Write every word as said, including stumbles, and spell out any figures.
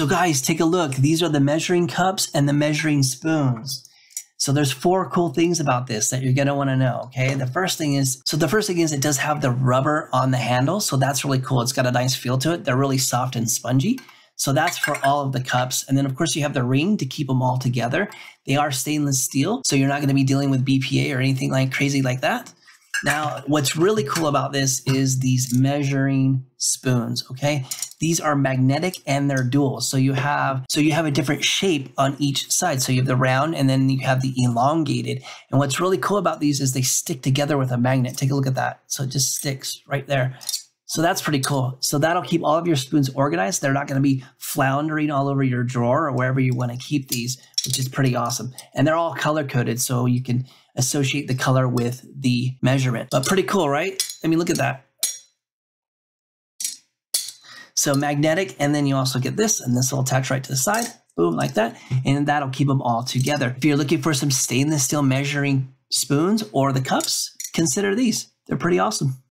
So guys, take a look. These are the measuring cups and the measuring spoons. So there's four cool things about this that you're gonna wanna know, okay? The first thing is, so the first thing is it does have the rubber on the handle, so that's really cool. It's got a nice feel to it. They're really soft and spongy. So that's for all of the cups. And then of course you have the ring to keep them all together. They are stainless steel, so you're not gonna be dealing with B P A or anything like crazy like that. Now, what's really cool about this is these measuring spoons, okay? These are magnetic and they're dual. So you have so you have a different shape on each side. So you have the round and then you have the elongated. And what's really cool about these is they stick together with a magnet. Take a look at that. So it just sticks right there. So that's pretty cool. So that'll keep all of your spoons organized. They're not gonna be floundering all over your drawer or wherever you wanna keep these, which is pretty awesome. And they're all color coded, so you can associate the color with the measurement. But pretty cool, right? I mean, look at that. So magnetic, and then you also get this, and this will attach right to the side, boom, like that, and that'll keep them all together. If you're looking for some stainless steel measuring spoons or the cups, consider these. They're pretty awesome.